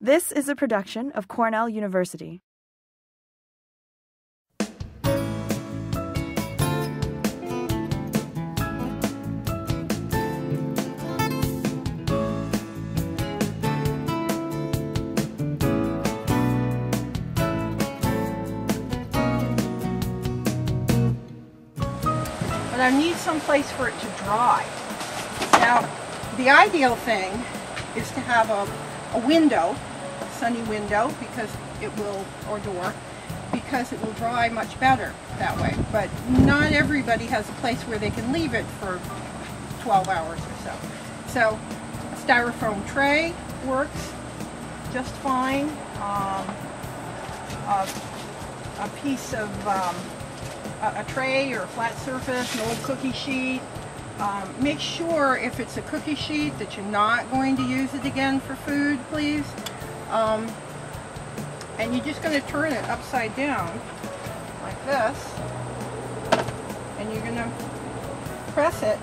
This is a production of Cornell University. But I need some place for it to dry. Now, the ideal thing is to have a window, a sunny window, because it will, or door, because it will dry much better that way. But not everybody has a place where they can leave it for 12 hours or so. So a styrofoam tray works just fine. A piece of a tray or a flat surface, an old cookie sheet. Make sure if it's a cookie sheet that you're not going to use it again for food, please. And you're just going to turn it upside down like this, and you're going to press it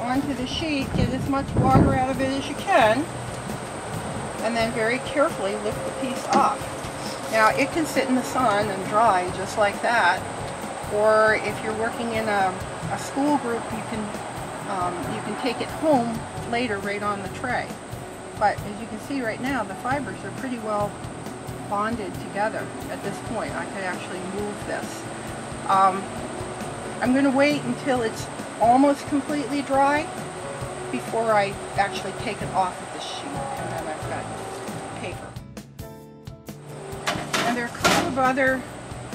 onto the sheet, get as much water out of it as you can, and then very carefully lift the piece up. Now, it can sit in the sun and dry just like that, or if you're working in a school group, you can take it home later right on the tray. But as you can see right now, the fibers are pretty well bonded together at this point. I could actually move this. I'm going to wait until it's almost completely dry before I actually take it off of the sheet, and then I've got paper. And there are a couple of other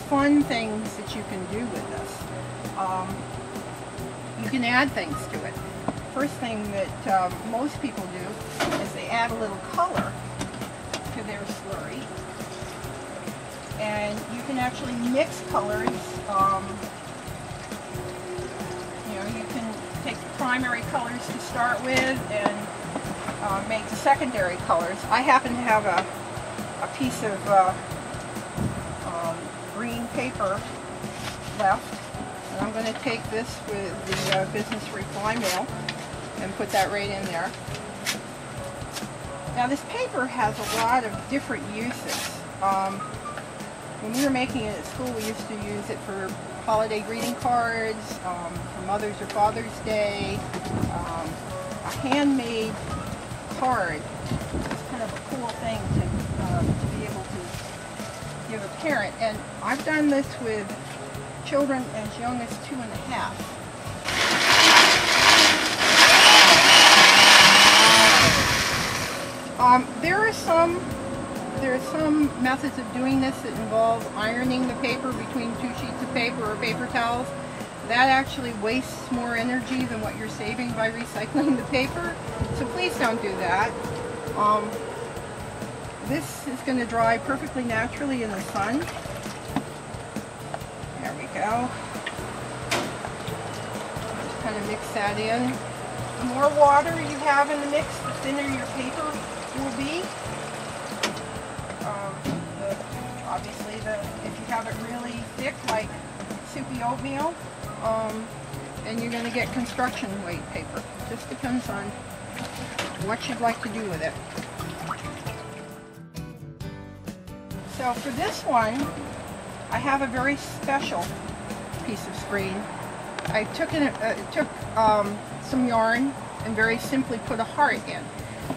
fun things that you can do with this. You can add things to it. First thing that most people do is they add a little color to their slurry. And you can actually mix colors. You can take the primary colors to start with and make the secondary colors. I happen to have a piece of green paper left, and I'm going to take this with the business-free fly mail and put that right in there. Now, this paper has a lot of different uses. When we were making it at school, we used to use it for holiday greeting cards, for Mother's or Father's Day. A handmade card is kind of a cool thing to be able to give a parent, and I've done this with children as young as 2.5. There are some methods of doing this that involve ironing the paper between two sheets of paper or paper towels. That actually wastes more energy than what you're saving by recycling the paper, so please don't do that. This is going to dry perfectly naturally in the sun. There we go. Just kind of mix that in. The more water you have in the mix, the thinner your paper will be. Obviously, if you have it really thick, like soupy oatmeal, and you're going to get construction weight paper. It just depends on what you'd like to do with it. So for this one, I have a very special piece of screen. I took some yarn and very simply put a heart in.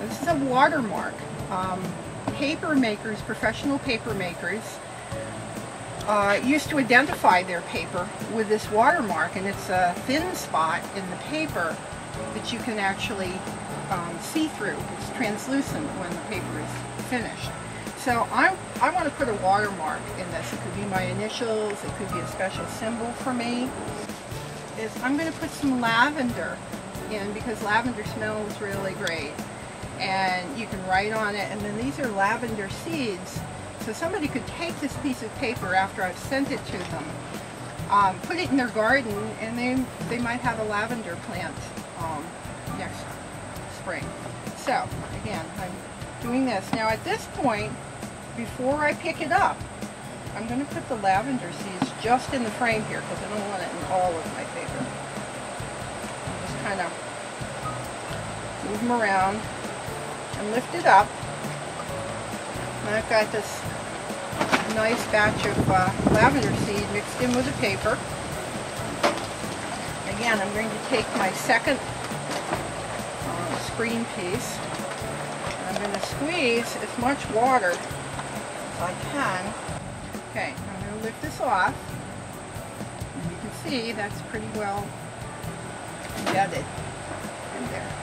This is a watermark. Paper makers, professional paper makers, used to identify their paper with this watermark, and it's a thin spot in the paper that you can actually see through. It's translucent when the paper is finished. So I want to put a watermark in this. It could be my initials, it could be a special symbol for me. I'm going to put some lavender in because lavender smells really great. And you can write on it, and then these are lavender seeds. So somebody could take this piece of paper after I've sent it to them, put it in their garden, and they might have a lavender plant next spring. So again, I'm doing this. Now at this point, before I pick it up, I'm going to put the lavender seeds just in the frame here because I don't want it in all of my paper. I'll just kind of move them around and lift it up I've got this nice batch of lavender seed mixed in with the paper. Again, I'm going to take my second screen piece. I'm going to squeeze as much water as I can. Okay, I'm going to lift this off. And you can see that's pretty well embedded in there.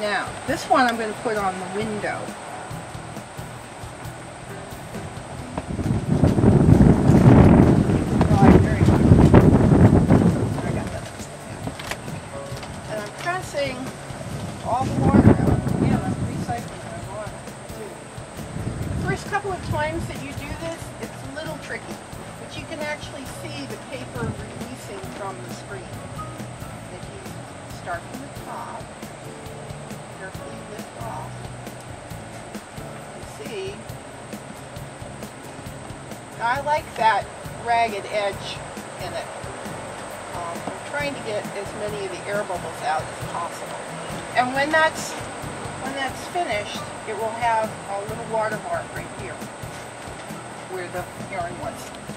Now, this one I'm going to put on the window. All the water out. Again, I'm recycling my water too. The first couple of times that you do this, it's a little tricky, but you can actually see the paper releasing from the screen. If you start from the top, carefully lift off, you see. I like that ragged edge in it. I'm trying to get as many of the air bubbles out as possible. And when that's finished, it will have a little watermark right here where the yarn was.